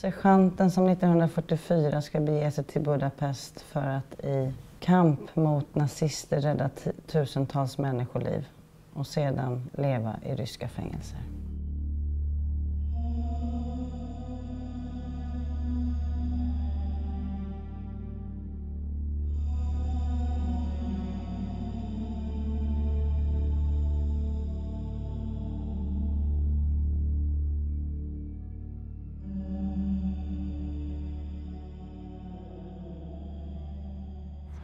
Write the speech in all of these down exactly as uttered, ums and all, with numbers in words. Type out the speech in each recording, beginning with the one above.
Sergeanten som nittonhundrafyrtiofyra ska bege sig till Budapest för att i kamp mot nazister rädda t- tusentals människoliv och sedan leva i ryska fängelser.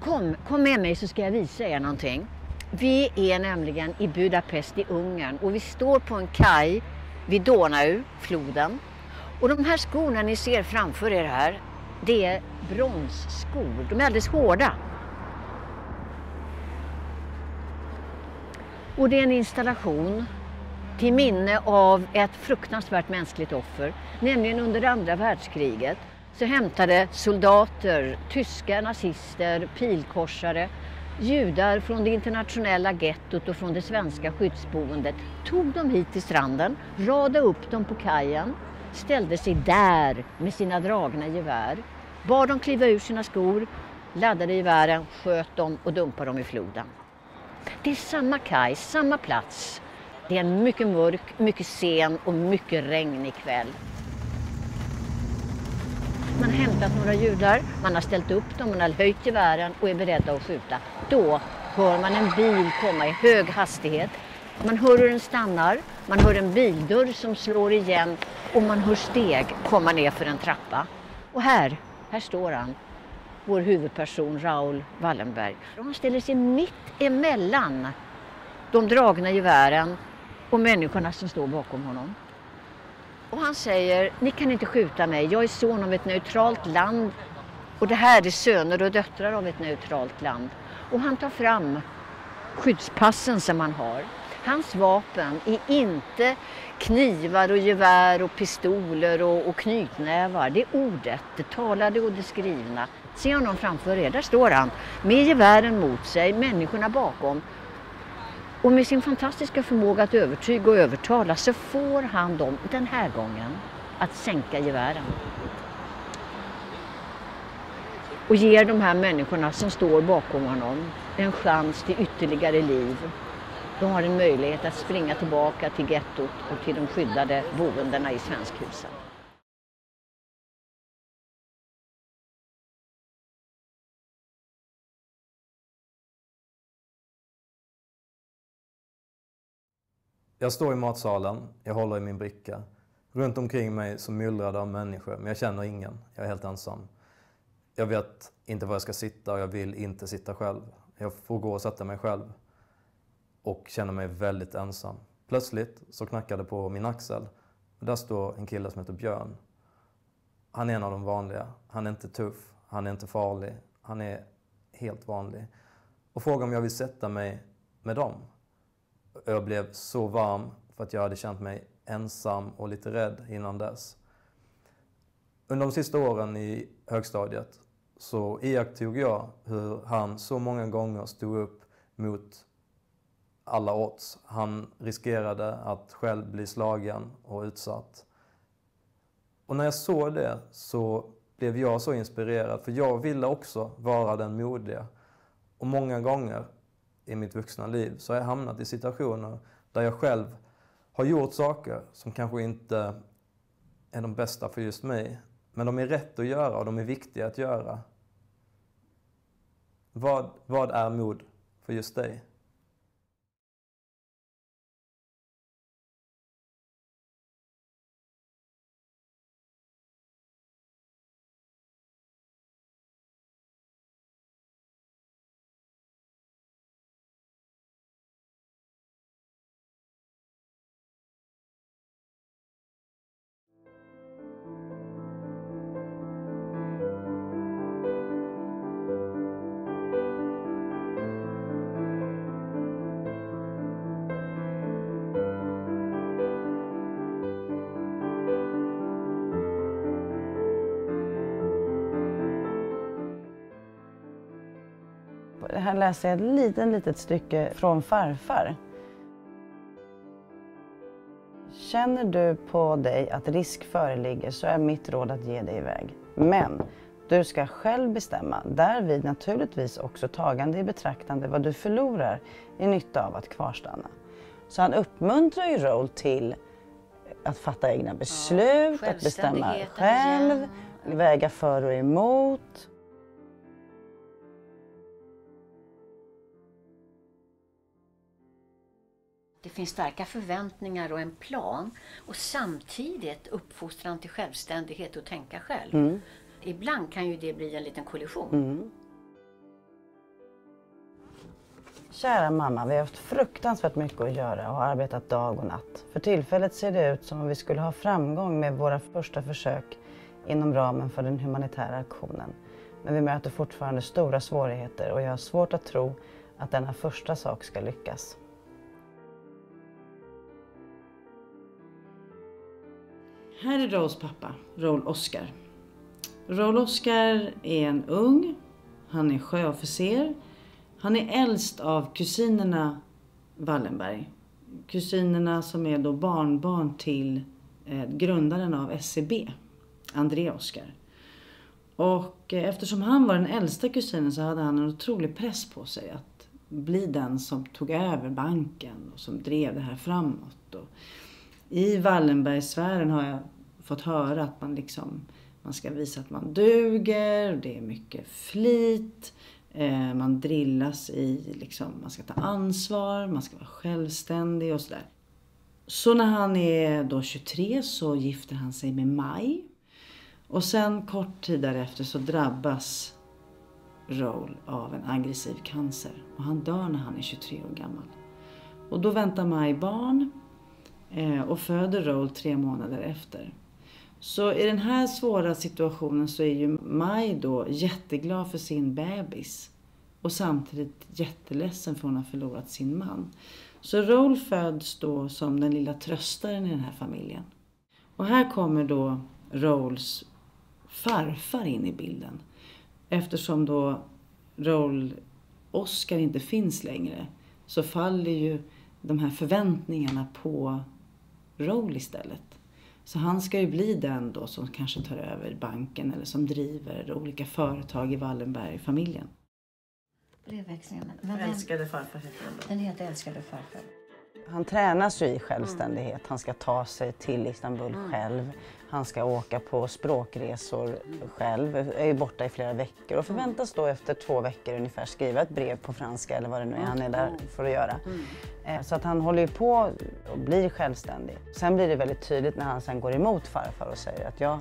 Kom, kom med mig så ska jag visa er någonting. Vi är nämligen i Budapest i Ungern och vi står på en kaj vid Donau, floden. Och de här skorna ni ser framför er här, det är bronsskor. De är alldeles hårda. Och det är en installation till minne av ett fruktansvärt mänskligt offer, nämligen under andra världskriget. Så hämtade soldater, tyska nazister, pilkorsare, judar från det internationella gettot och från det svenska skyddsboendet. Tog dem hit till stranden, radade upp dem på kajen, ställde sig där med sina dragna gevär. Bad dem kliva ur sina skor, laddade gevären, sköt dem och dumpade dem i floden. Det är samma kaj, samma plats. Det är en mycket mörk, mycket sen och mycket regnig kväll. Man har hämtat några judar, man har ställt upp dem, man har höjt gevären och är beredda att skjuta. Då hör man en bil komma i hög hastighet. Man hör hur den stannar, man hör en bildörr som slår igen och man hör steg komma ner för en trappa. Och här, här står han, vår huvudperson Raoul Wallenberg. Han ställer sig mitt emellan de dragna gevären och människorna som står bakom honom. Och han säger, ni kan inte skjuta mig, jag är son av ett neutralt land och det här är söner och döttrar av ett neutralt land. Och han tar fram skyddspassen som han har. Hans vapen är inte knivar och gevär och pistoler och, och knytnävar. Det är ordet, det talade och det skrivna. Ser honom framför er, där står han med gevären mot sig, människorna bakom. Och med sin fantastiska förmåga att övertyga och övertala så får han dem den här gången att sänka gevären. Och ger de här människorna som står bakom honom en chans till ytterligare liv. De har en möjlighet att springa tillbaka till gettot och till de skyddade boendena i svenskhusen. Jag står i matsalen, jag håller i min bricka. Runt omkring mig så myllrar det av människor, men jag känner ingen. Jag är helt ensam. Jag vet inte var jag ska sitta och jag vill inte sitta själv. Jag får gå och sätta mig själv och känner mig väldigt ensam. Plötsligt så knackade det på min axel. Där står en kille som heter Björn. Han är en av de vanliga. Han är inte tuff, han är inte farlig, han är helt vanlig. Och frågade om jag vill sätta mig med dem. Jag blev så varm för att jag hade känt mig ensam och lite rädd innan dess. Under de sista åren i högstadiet så iakttog jag hur han så många gånger stod upp mot alla odds. Han riskerade att själv bli slagen och utsatt. Och när jag såg det så blev jag så inspirerad för jag ville också vara den modiga. Och många gånger i mitt vuxna liv så har jag hamnat i situationer där jag själv har gjort saker som kanske inte är de bästa för just mig. Men de är rätt att göra och de är viktiga att göra. Vad, vad är mod för just dig? Här läser jag ett litet, litet stycke från farfar. Känner du på dig att risk föreligger så är mitt råd att ge dig iväg. Men du ska själv bestämma, därvid naturligtvis också tagande i betraktande vad du förlorar i nytta av att kvarstanna. Så han uppmuntrar ju Raoul till att fatta egna beslut, ja, att bestämma själv, väga för och emot. Det finns starka förväntningar och en plan och samtidigt uppfostran till självständighet och tänka själv. Mm. Ibland kan ju det bli en liten kollision. Mm. Kära mamma, vi har haft fruktansvärt mycket att göra och har arbetat dag och natt. För tillfället ser det ut som om vi skulle ha framgång med våra första försök inom ramen för den humanitära aktionen. Men vi möter fortfarande stora svårigheter och jag har svårt att tro att denna första sak ska lyckas. Här är Raouls pappa, Raoul Oscar. Raoul Oscar är en ung, han är sjöofficer. Han är äldst av kusinerna Wallenberg. Kusinerna som är då barnbarn till eh, grundaren av S C B, André Oskar. Och eh, eftersom han var den äldsta kusinen så hade han en otrolig press på sig att bli den som tog över banken och som drev det här framåt. Och i Wallenbergsfären har jag fått höra att man liksom man ska visa att man duger, det är mycket flit. Man drillas i, liksom, man ska ta ansvar, man ska vara självständig och sådär. Så när han är då tjugotre så gifter han sig med Mai. Och sen kort tid därefter så drabbas Raoul av en aggressiv cancer. Och han dör när han är tjugotre år gammal. Och då väntar Mai barn och föder Raoul tre månader efter. Så i den här svåra situationen så är ju Mai då jätteglad för sin bebis och samtidigt jätteledsen för hon har förlorat sin man. Så Raoul föds då som den lilla tröstaren i den här familjen. Och här kommer då Raouls farfar in i bilden. Eftersom då Raoul Oscar inte finns längre så faller ju de här förväntningarna på Raoul istället. Så han ska ju bli den då som kanske tar över banken eller som driver olika företag i Wallenberg-familjen. Men älskade farfar heter den då. Den heter älskade farfar. Han tränas ju i självständighet. Mm. Han ska ta sig till Istanbul mm. själv. Han ska åka på språkresor mm. själv. Är borta i flera veckor och förväntas då efter två veckor ungefär skriva ett brev på franska eller vad det nu är han är där för att göra. Mm. Så att han håller ju på och blir självständig. Sen blir det väldigt tydligt när han sen går emot farfar och säger att jag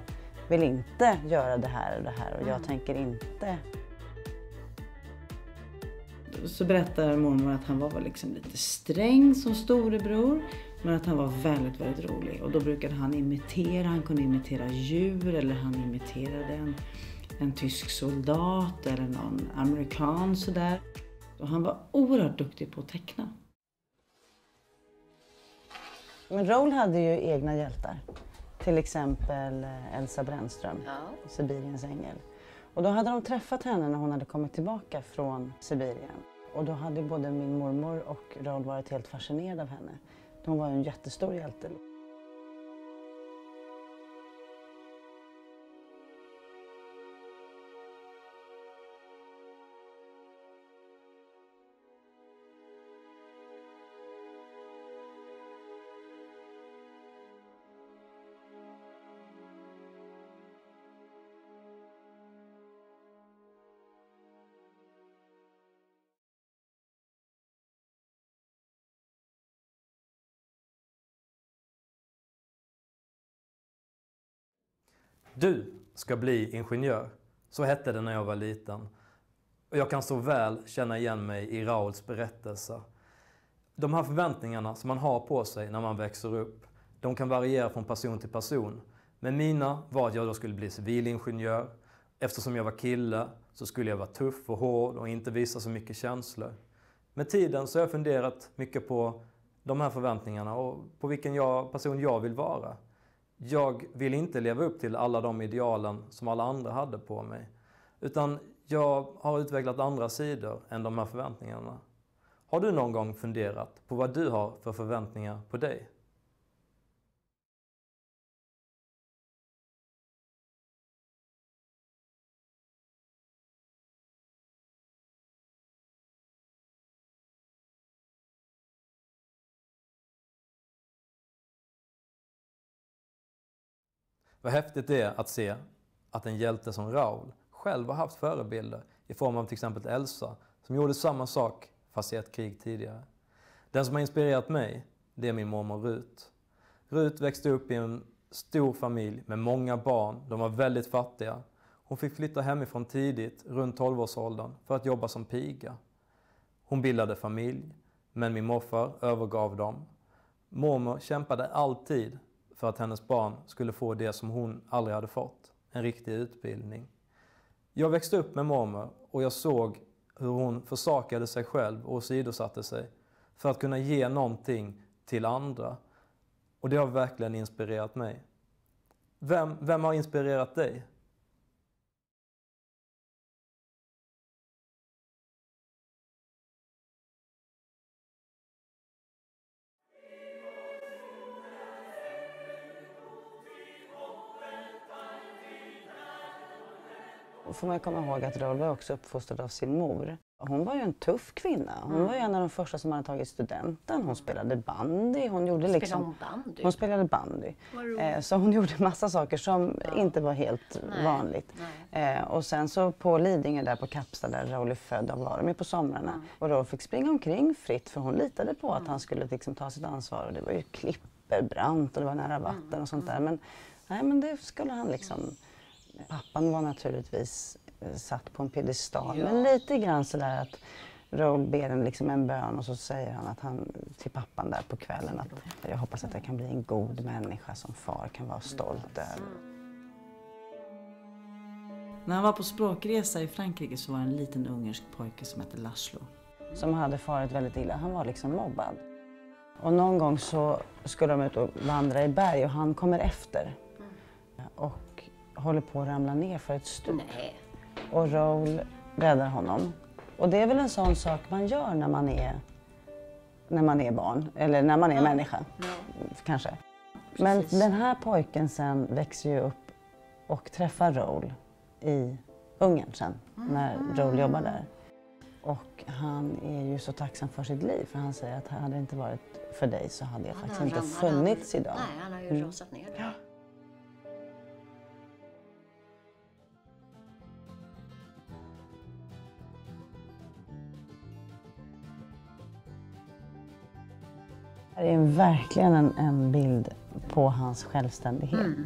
vill inte göra det här och det här och jag mm. tänker inte. Så berättar mormor att han var liksom lite sträng som storebror, men att han var väldigt, väldigt rolig. Och då brukade han imitera, han kunde imitera djur eller han imiterade en, en tysk soldat eller någon amerikan sådär. Och han var oerhört duktig på att teckna. Men Raoul hade ju egna hjältar. Till exempel Elsa Brändström, ja. Sibiriens ängel. Och då hade de träffat henne när hon hade kommit tillbaka från Sibirien. Och då hade både min mormor och Raoul varit helt fascinerad av henne. Hon var en jättestor hjälte. Du ska bli ingenjör. Så hette det när jag var liten. Och jag kan så väl känna igen mig i Raouls berättelse. De här förväntningarna som man har på sig när man växer upp, de kan variera från person till person. Men mina var att jag då skulle bli civilingenjör. Eftersom jag var kille så skulle jag vara tuff och hård och inte visa så mycket känslor. Med tiden så har jag funderat mycket på de här förväntningarna och på vilken jag, person jag vill vara. Jag vill inte leva upp till alla de idealen som alla andra hade på mig. Utan jag har utvecklat andra sidor än de här förväntningarna. Har du någon gång funderat på vad du har för förväntningar på dig? Vad häftigt det är att se att en hjälte som Raoul själv har haft förebilder i form av till exempel Elsa som gjorde samma sak fast i ett krig tidigare. Den som har inspirerat mig, det är min mormor Rut. Rut växte upp i en stor familj med många barn. De var väldigt fattiga. Hon fick flytta hemifrån tidigt, runt tolv-årsåldern, för att jobba som piga. Hon bildade familj, men min morfar övergav dem. Mormor kämpade alltid för att hennes barn skulle få det som hon aldrig hade fått, en riktig utbildning. Jag växte upp med mormor och jag såg hur hon försakade sig själv och åsidosatte sig för att kunna ge någonting till andra. Och det har verkligen inspirerat mig. Vem, vem har inspirerat dig? Och får man komma ihåg att Raoul var också uppfostrad av sin mor. Hon var ju en tuff kvinna. Hon mm. var ju en av de första som hade tagit studenten. Hon spelade bandy. Hon gjorde spelade liksom... Hon bandy? Hon spelade bandy. Eh, så hon gjorde massa saker som ja. inte var helt Nej. vanligt. Nej. Eh, och sen så på Lidingö där på Kappstad där Raoul är född, de var de ju på somrarna. Mm. Och Raoul fick springa omkring fritt för hon litade på att mm. han skulle liksom ta sitt ansvar. Och det var ju klipper, brant och det var nära vatten mm. och sånt där. Men, nej, men det skulle han liksom... Pappan var naturligtvis satt på en piedestal, ja. men lite grann sådär att Raoul ber en, liksom en bön och så säger han, att han till pappan där på kvällen att jag hoppas att jag kan bli en god människa som far kan vara stolt över. När han var på språkresa i Frankrike så var en liten ungersk pojke som hette Laszlo. Som hade farit väldigt illa, han var liksom mobbad. Och någon gång så skulle de ut och vandra i berg och han kommer efter. Och håller på att ramla ner för ett stup. Nej. Och Raoul räddar honom. Och det är väl en sån sak man gör när man är, när man är barn. Eller när man är ja. människa. Ja. Kanske. Men precis. Den här pojken sen växer ju upp och träffar Raoul i Ungern sen. Mm. När Raoul jobbar där. Och han är ju så tacksam för sitt liv. För han säger att hade det inte varit för dig så hade jag han faktiskt inte funnits han, idag. Nej, han har ju mm. rasat ner. Ja. Det är verkligen en, en bild på hans självständighet. Mm.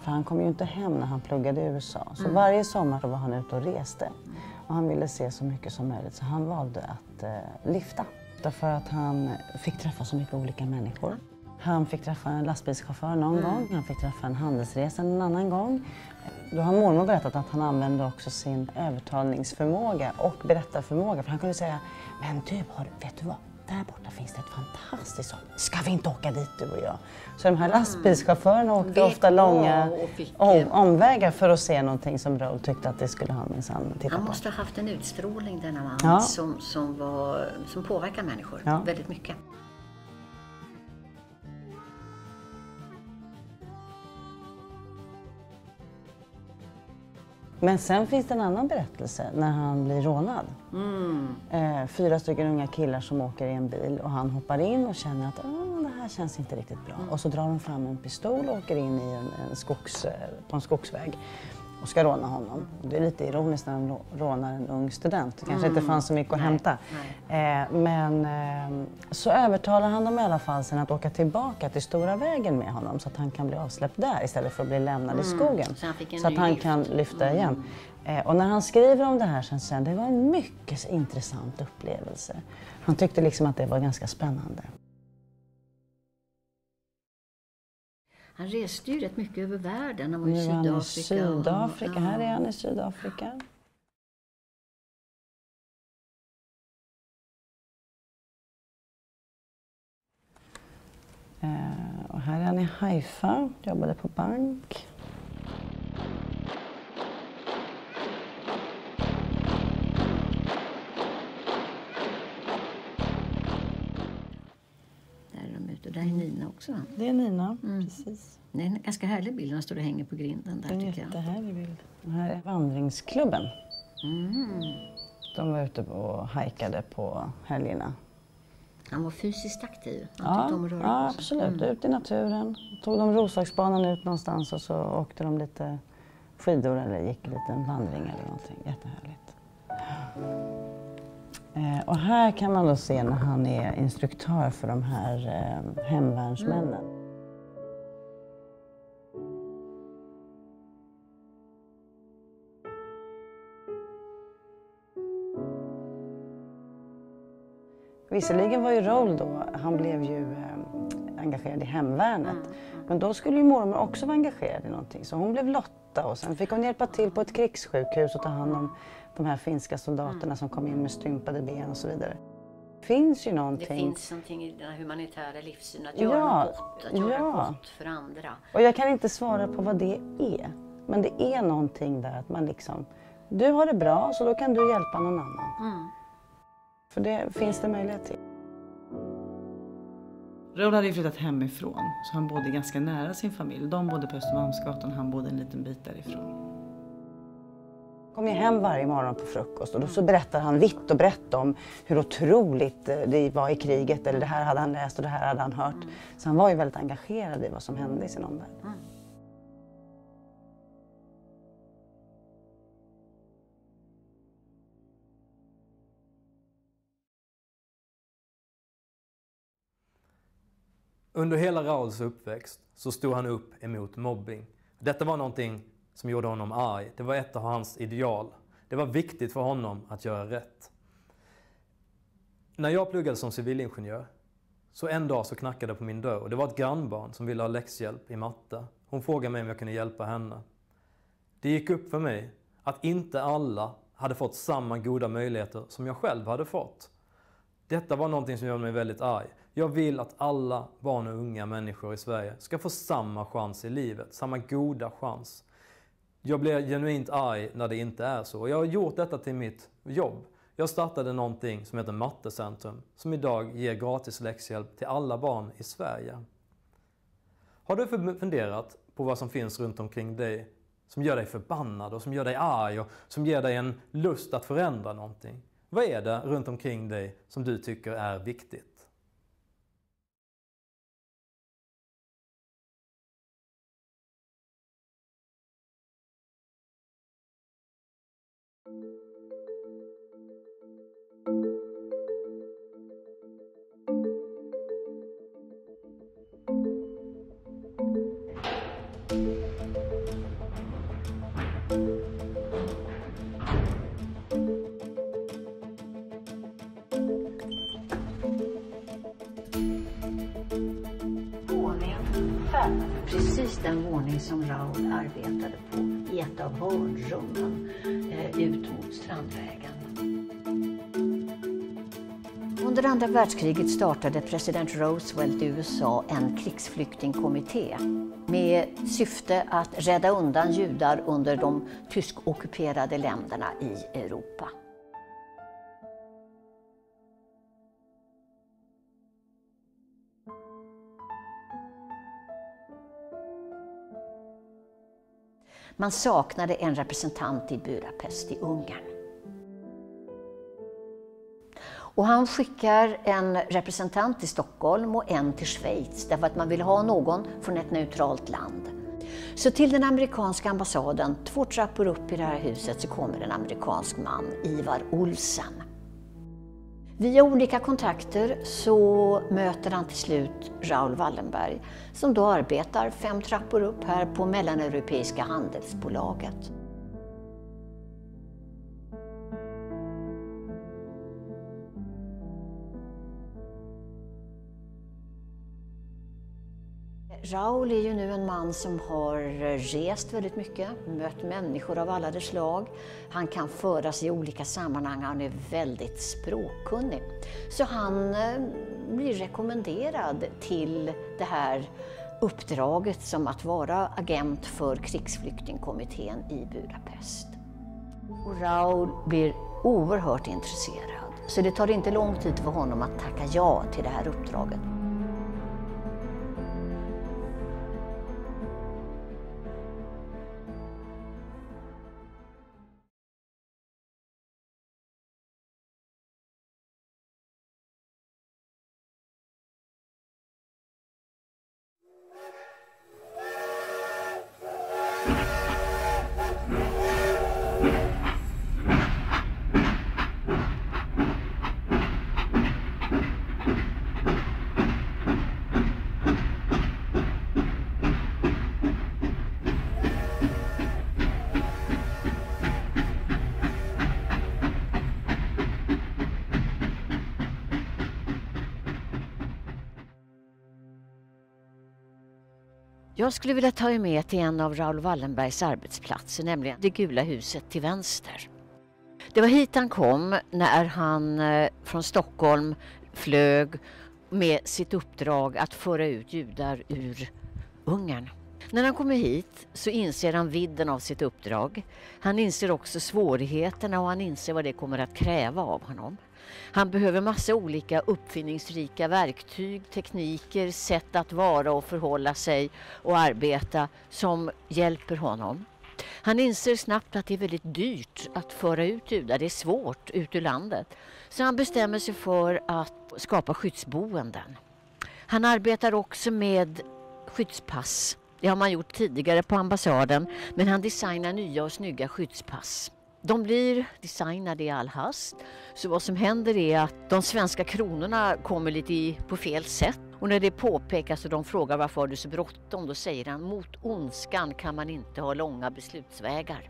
För han kom ju inte hem när han pluggade i U S A. Så mm. varje sommar var han ute och reste. Mm. Och han ville se så mycket som möjligt så han valde att eh, lyfta. Därför att han fick träffa så mycket olika människor. Han fick träffa en lastbilschaufför någon mm. gång. Han fick träffa en handelsresa en annan gång. Då har mormor berättat att han använde också sin övertalningsförmåga och berättarförmåga. För han kunde säga, men du, har, vet du vad? Där borta finns det ett fantastiskt sånt. Ska vi inte åka dit du och jag? Så de här lastbilschaufförerna åkte mm. ofta långa om, omvägar för att se någonting som Raoul tyckte att det skulle han minsann titta på. Han måste ha haft en utstrålning denna man ja. som, som, var, som påverkar människor ja. väldigt mycket. Men sen finns det en annan berättelse när han blir rånad. Mm. Eh, fyra stycken unga killar som åker i en bil och han hoppar in och känner att det här känns inte riktigt bra. Mm. Och så drar de fram en pistol och åker in i en, en skogs, på en skogsväg och ska råna honom. Det är lite ironiskt när de rånar en ung student. Det kanske mm. inte fanns så mycket att Nej. hämta. Nej. Eh, men eh, så övertalar han dem i alla fall sen att åka tillbaka till stora vägen med honom så att han kan bli avsläppt där istället för att bli lämnad mm. i skogen. Så, så att han lyft. kan lyfta mm. igen. Eh, och när han skriver om det här sen, sen det var en mycket intressant upplevelse. Han tyckte liksom att det var ganska spännande. Han reste ju rätt mycket över världen. Han var i Sydafrika. I Sydafrika. Här är han i Sydafrika. Uh, och här är han i Haifa. Jobbade på bank. Det är Nina också. Det är Nina, mm. precis. Det är en ganska härlig bild när han står och hänger på grinden där, tycker jag. Det är en jättehärlig bild. Det här är vandringsklubben. Mm. De var ute och hajkade på helgerna. Han var fysiskt aktiv. Han ja, tyckte om att röra ja, absolut. Mm. Ut i naturen. Tog de Roslagsbanan ut någonstans och så åkte de lite skidor eller gick en liten vandring eller någonting. Jättehärligt. Eh, och här kan man då se när han är instruktör för de här eh, hemvärnsmännen. Mm. Visserligen var ju Raoul då, han blev ju eh, engagerad i hemvärnet. Mm. Men då skulle ju mormor också vara engagerad i någonting. Så hon blev Lotta och sen fick hon hjälpa till på ett krigssjukhus och ta hand om de här finska soldaterna mm. som kom in med stympade ben och så vidare. Det finns ju någonting. Det finns någonting i den humanitära livssynen, att göra ja, gott, att göra ja. gott för andra. Och jag kan inte svara på vad det är. Men det är någonting där att man liksom, du har det bra så då kan du hjälpa någon annan. Mm. För det finns det möjlighet till. Raoul hade flyttat hemifrån så han bodde ganska nära sin familj. De bodde på Östermansgatan, han bodde en liten bit därifrån. Kom jag hem varje morgon på frukost och då så berättar han vitt och brett om hur otroligt det var i kriget. Eller det här hade han läst och det här hade han hört. Så han var ju väldigt engagerad i vad som hände i sin omvärld. Under hela Raouls uppväxt så stod han upp emot mobbing. Detta var någonting som gjorde honom arg. Det var ett av hans ideal. Det var viktigt för honom att göra rätt. När jag pluggade som civilingenjör så en dag så knackade det på min dörr. Och det var ett grannbarn som ville ha läxhjälp i matte. Hon frågade mig om jag kunde hjälpa henne. Det gick upp för mig att inte alla hade fått samma goda möjligheter som jag själv hade fått. Detta var någonting som gjorde mig väldigt arg. Jag vill att alla barn och unga människor i Sverige ska få samma chans i livet. Samma goda chans. Jag blir genuint arg när det inte är så. Jag har gjort detta till mitt jobb. Jag startade någonting som heter Mattecentrum. Som idag ger gratis läxhjälp till alla barn i Sverige. Har du funderat på vad som finns runt omkring dig? Som gör dig förbannad och som gör dig arg. Och som ger dig en lust att förändra någonting. Vad är det runt omkring dig som du tycker är viktigt? Precis den våning som Raoul arbetade på i ett av hörnrummen eh, ut mot Strandvägen. Under andra världskriget startade president Roosevelt i U S A en krigsflyktingkommitté med syfte att rädda undan judar under de tyskockuperade länderna i Europa. Man saknade en representant i Budapest i Ungern. Och han skickar en representant till Stockholm och en till Schweiz därför att man vill ha någon från ett neutralt land. Så till den amerikanska ambassaden, två trappor upp i det här huset, så kommer en amerikansk man, Ivar Olsen. Via olika kontakter så möter han till slut Raoul Wallenberg som då arbetar fem trappor upp här på Mellaneuropeiska Handelsbolaget. Raoul är ju nu en man som har rest väldigt mycket, mött människor av alla dess slag. Han kan föras i olika sammanhang, han är väldigt språkkunnig. Så han blir rekommenderad till det här uppdraget som att vara agent för krigsflyktingkommittén i Budapest. Och Raoul blir oerhört intresserad, så det tar inte lång tid för honom att tacka ja till det här uppdraget. Jag skulle vilja ta er med till en av Raoul Wallenbergs arbetsplatser, nämligen det gula huset till vänster. Det var hit han kom när han från Stockholm flög med sitt uppdrag att föra ut judar ur Ungern. När han kommer hit så inser han vidden av sitt uppdrag. Han inser också svårigheterna och han inser vad det kommer att kräva av honom. Han behöver massa olika uppfinningsrika verktyg, tekniker, sätt att vara och förhålla sig och arbeta som hjälper honom. Han inser snabbt att det är väldigt dyrt att föra ut judar, det är svårt ut ur landet. Så han bestämmer sig för att skapa skyddsboenden. Han arbetar också med skyddspass. Det har man gjort tidigare på ambassaden, men han designar nya och snygga skyddspass. De blir designade i all hast, så vad som händer är att de svenska kronorna kommer lite i, på fel sätt. Och när det påpekas och de frågar varför har du så bråttom, då säger han mot ondskan kan man inte ha långa beslutsvägar.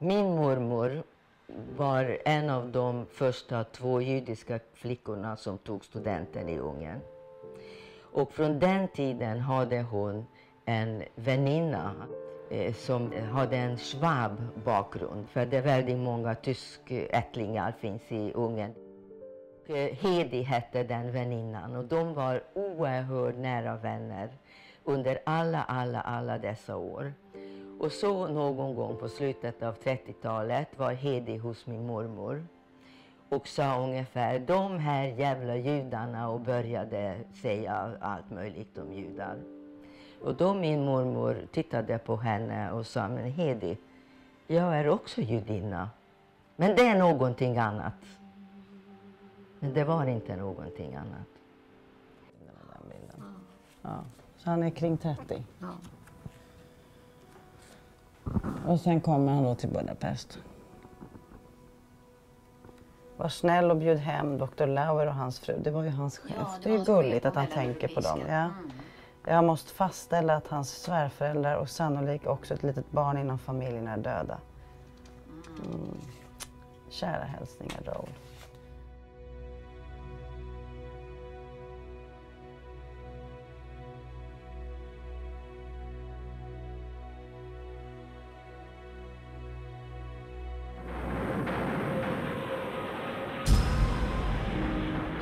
Min mormor var en av de första två judiska flickorna som tog studenten i Ungern. Och från den tiden hade hon en väninna eh, som hade en schwab-bakgrund. För det är väldigt många tyskättlingar finns i Ungern. Hedi hette den väninnan och de var oerhört nära vänner under alla, alla, alla dessa år. Och så någon gång på slutet av trettiotalet var Hedi hos min mormor och sa ungefär de här jävla judarna och började säga allt möjligt om judar. Och då min mormor tittade på henne och sa men Hedi, jag är också judinna men det är någonting annat. Men det var inte någonting annat. Ja. Så han är kring trettio. Och sen kommer han då till Budapest. Var snäll och bjud hem doktor Lauer och hans fru. Det var ju hans chef. Ja, det, det är ju gulligt att han tänker på dem. Ja. Jag måste fastställa att hans svärföräldrar och sannolikt också ett litet barn inom familjen är döda. Mm. Kära hälsningar, Raoul.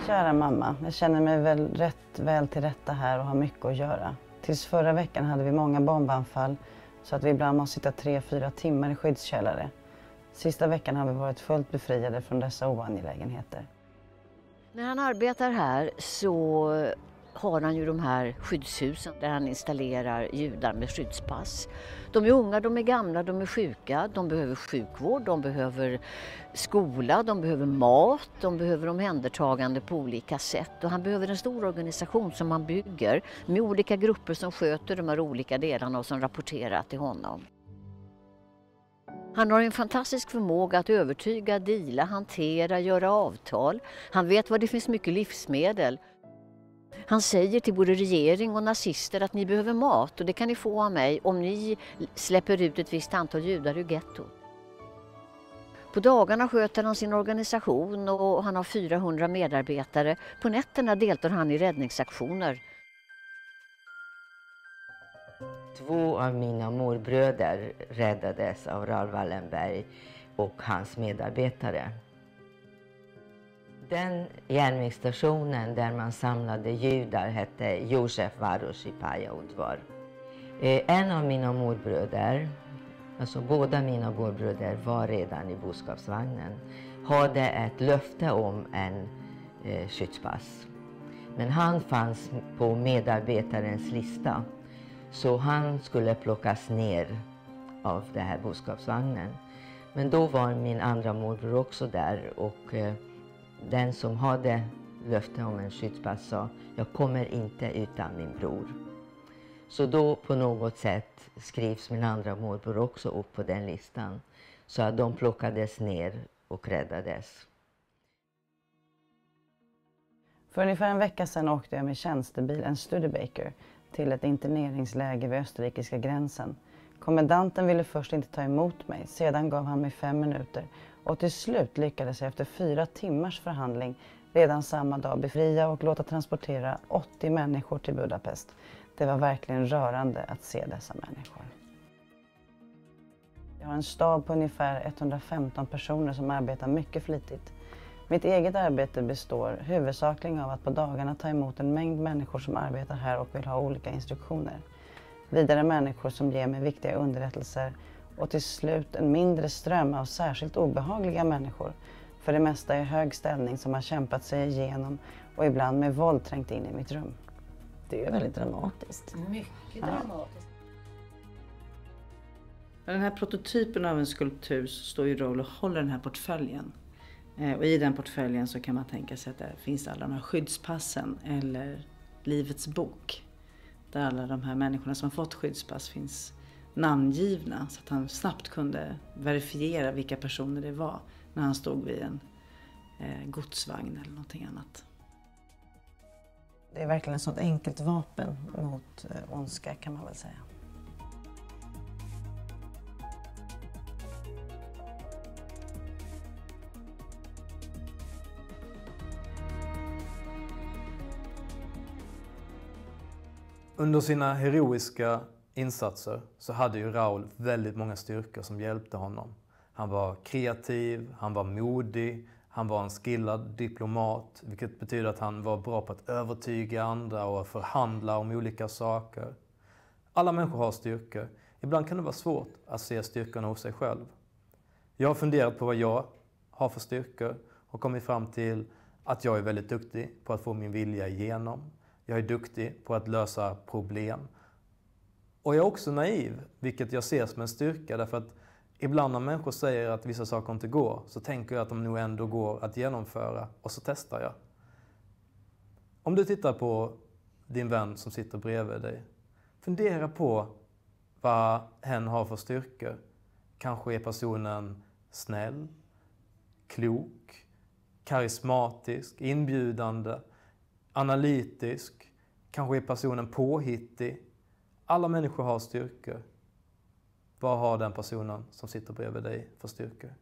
Kära mamma, jag känner mig väl rätt väl till rätta här och har mycket att göra. Tills förra veckan hade vi många bombanfall så att vi ibland måste sitta tre, fyra timmar i skyddskällare. Sista veckan har vi varit fullt befriade från dessa oangelägenheter. När han arbetar här så har han ju de här skyddshusen där han installerar judar med skyddspass. De är unga, de är gamla, de är sjuka, de behöver sjukvård, de behöver skola, de behöver mat, de behöver omhändertagande på olika sätt. Och han behöver en stor organisation som han bygger med olika grupper som sköter de här olika delarna och som rapporterar till honom. Han har en fantastisk förmåga att övertyga, dela, hantera, göra avtal. Han vet vad det finns mycket livsmedel. Han säger till både regering och nazister att ni behöver mat och det kan ni få av mig om ni släpper ut ett visst antal judar ur ghetto. På dagarna sköter han sin organisation och han har fyrahundra medarbetare. På nätterna deltar han i räddningsaktioner. Två av mina morbröder räddades av Raoul Wallenberg och hans medarbetare. Den järnvägsstationen där man samlade judar hette Józsefváros pályaudvar. En av mina morbröder, alltså båda mina morbröder var redan i boskapsvagnen, hade ett löfte om en eh, skyddspass. Men han fanns på medarbetarens lista så han skulle plockas ner av den här boskapsvagnen. Men då var min andra morbror också där, och eh, den som hade löfte om en skyddspass sa: jag kommer inte utan min bror. Så då på något sätt skrivs min andra morbror också upp på den listan. Så att de plockades ner och räddades. För ungefär en vecka sedan åkte jag med tjänstebil, en Studebaker, till ett interneringsläger vid österrikiska gränsen. Kommandanten ville först inte ta emot mig, sedan gav han mig fem minuter. Och till slut lyckades jag efter fyra timmars förhandling redan samma dag befria och låta transportera åttio människor till Budapest. Det var verkligen rörande att se dessa människor. Jag har en stab på ungefär etthundrafemton personer som arbetar mycket flitigt. Mitt eget arbete består huvudsakligen av att på dagarna ta emot en mängd människor som arbetar här och vill ha olika instruktioner. Vidare människor som ger mig viktiga underrättelser och till slut en mindre ström av särskilt obehagliga människor. För det mesta i hög ställning som har kämpat sig igenom och ibland med våld trängt in i mitt rum. Det är väldigt dramatiskt. Mycket dramatiskt. Ja. Den här prototypen av en skulptur står ju Raoul och håller den här portföljen. Och i den portföljen så kan man tänka sig att där finns alla de här skyddspassen eller livets bok. Där alla de här människorna som har fått skyddspass finns namngivna, så att han snabbt kunde verifiera vilka personer det var när han stod vid en godsvagn eller någonting annat. Det är verkligen ett sådant enkelt vapen mot ondska, kan man väl säga. Under sina heroiska insatser så hade ju Raoul väldigt många styrkor som hjälpte honom. Han var kreativ, han var modig, han var en skillad diplomat, vilket betyder att han var bra på att övertyga andra och förhandla om olika saker. Alla människor har styrkor. Ibland kan det vara svårt att se styrkorna hos sig själv. Jag har funderat på vad jag har för styrkor och kommit fram till att jag är väldigt duktig på att få min vilja igenom. Jag är duktig på att lösa problem. Och jag är också naiv, vilket jag ser som en styrka, därför att ibland när människor säger att vissa saker inte går, så tänker jag att de nog ändå går att genomföra, och så testar jag. Om du tittar på din vän som sitter bredvid dig, fundera på vad hen har för styrkor. Kanske är personen snäll, klok, karismatisk, inbjudande, analytisk, kanske är personen påhittig. Alla människor har styrkor. Vad har den personen som sitter bredvid dig för styrkor?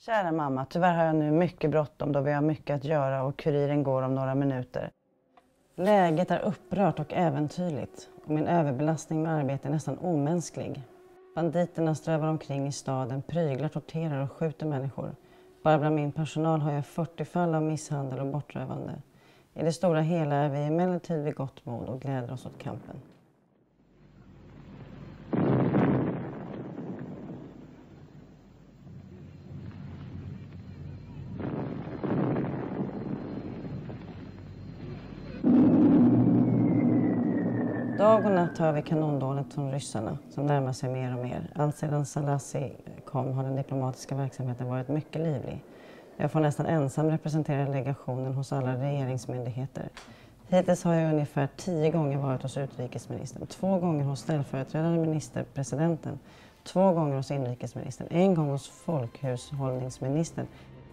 Kära mamma, tyvärr har jag nu mycket bråttom då vi har mycket att göra och kuriren går om några minuter. Läget är upprört och äventyrligt och min överbelastning med arbete är nästan omänsklig. Banditerna strövar omkring i staden, pryglar, torterar och skjuter människor. Bara bland min personal har jag fyrtio fall av misshandel och bortrövande. I det stora hela är vi emellertid vid gott mod och gläder oss åt kampen. Dag och natt hör vi kanondånet från ryssarna som närmar sig mer och mer. Allt sedan Szálasi kom har den diplomatiska verksamheten varit mycket livlig. Jag får nästan ensam representera delegationen hos alla regeringsmyndigheter. Hittills har jag ungefär tio gånger varit hos utrikesministern, två gånger hos ställföreträdande ministerpresidenten, två gånger hos inrikesministern, en gång hos folkhushållningsministern.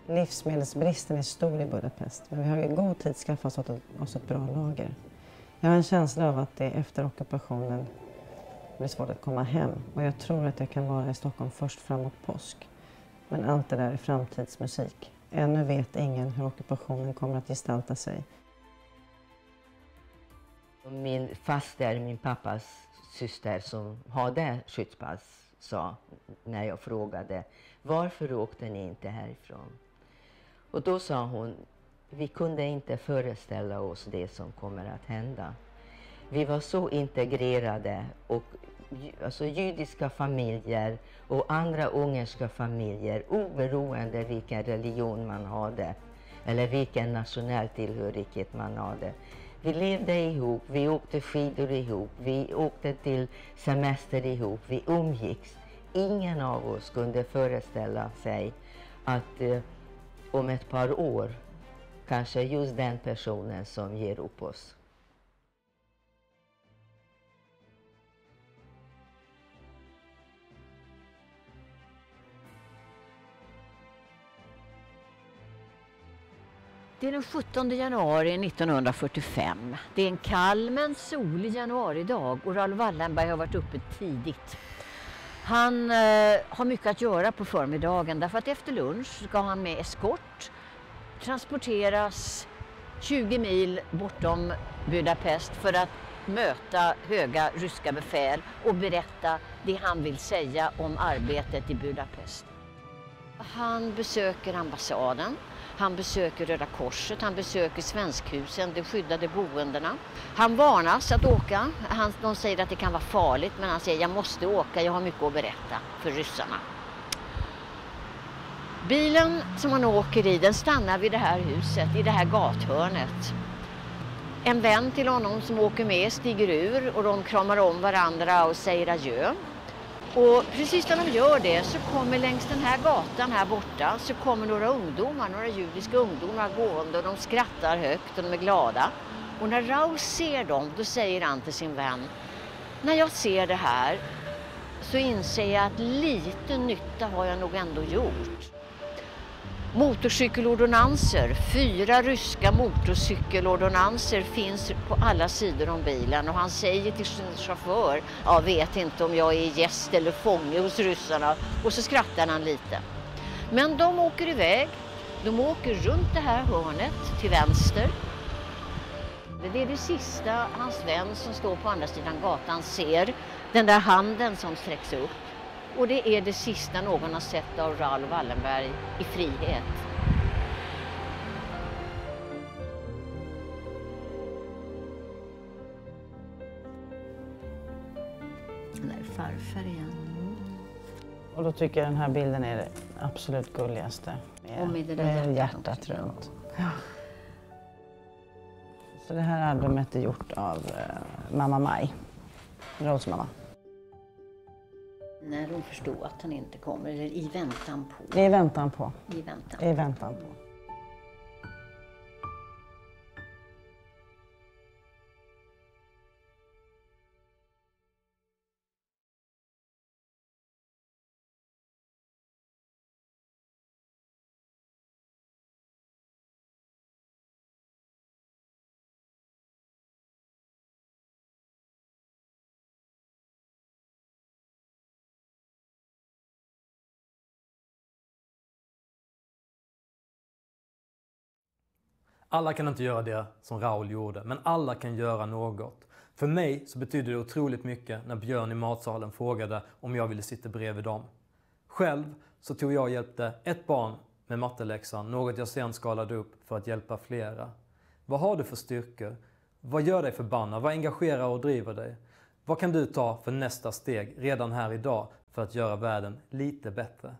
Livsmedelsbristen är stor i Budapest, men vi har i god tid skaffat oss ett bra lager. Jag har en känsla av att det efter ockupationen blir svårt att komma hem. Och jag tror att jag kan vara i Stockholm först framåt påsk. Men allt det där är framtidsmusik. Ännu vet ingen hur ockupationen kommer att gestalta sig. Min faster, min pappas syster som hade skyddspass, sa när jag frågade: varför åkte ni inte härifrån? Och då sa hon: vi kunde inte föreställa oss det som kommer att hända. vi var så integrerade, och alltså judiska familjer och andra ungerska familjer, oberoende vilken religion man hade eller vilken nationell tillhörighet man hade. Vi levde ihop, vi åkte skidor ihop, vi åkte till semester ihop, vi umgicks. Ingen av oss kunde föreställa sig att eh, om ett par år kanske just den personen som ger upp oss. Det är den sjuttonde januari nittonhundrafyrtiofem. Det är en kall men solig januaridag och Raoul Wallenberg har varit uppe tidigt. Han eh, har mycket att göra på förmiddagen, därför att efter lunch ska han med eskort transporteras tjugo mil bortom Budapest för att möta höga ryska befäl och berätta det han vill säga om arbetet i Budapest. Han besöker ambassaden. Han besöker Röda Korset, han besöker svenskhusen, de skyddade boendena. Han varnas att åka. Han, de säger att det kan vara farligt, men han säger jag måste åka, jag har mycket att berätta för ryssarna. Bilen som han åker i, den stannar vid det här huset, i det här gathörnet. En vän till honom som åker med stiger ur och de kramar om varandra och säger adjö. Och precis när de gör det så kommer längs den här gatan här borta så kommer några ungdomar, några judiska ungdomar gående, och de skrattar högt och de är glada. Och när Raoul ser dem, då säger han till sin vän: när jag ser det här så inser jag att lite nytta har jag nog ändå gjort. Motorcykelordonanser, fyra ryska motorcykelordonanser finns på alla sidor om bilen, och han säger till sin chaufför: jag vet inte om jag är gäst eller fånge hos ryssarna, och så skrattar han lite. Men de åker iväg, de åker runt det här hörnet till vänster. Det är det sista hans vän som står på andra sidan gatan ser, den där handen som sträcks upp. Och det är det sista någon har sett av Raoul Wallenberg i frihet. Den där farfar igen. Och då tycker jag den här bilden är det absolut gulligaste. Med, och med det där med hjärtat, hjärtat runt. Ja. Så det här albumet är gjort av eh, mamma Mai, Rauls mamma. När hon förstod att han inte kommer, eller i väntan på. I väntan på. I väntan på. I väntan på. Alla kan inte göra det som Raoul gjorde, men alla kan göra något. För mig så betyder det otroligt mycket när Björn i matsalen frågade om jag ville sitta bredvid dem. Själv så tog jag och hjälpte ett barn med matteläxan, något jag sen skalade upp för att hjälpa flera. Vad har du för styrkor? Vad gör dig förbannad? Vad engagerar och driver dig? Vad kan du ta för nästa steg redan här idag för att göra världen lite bättre?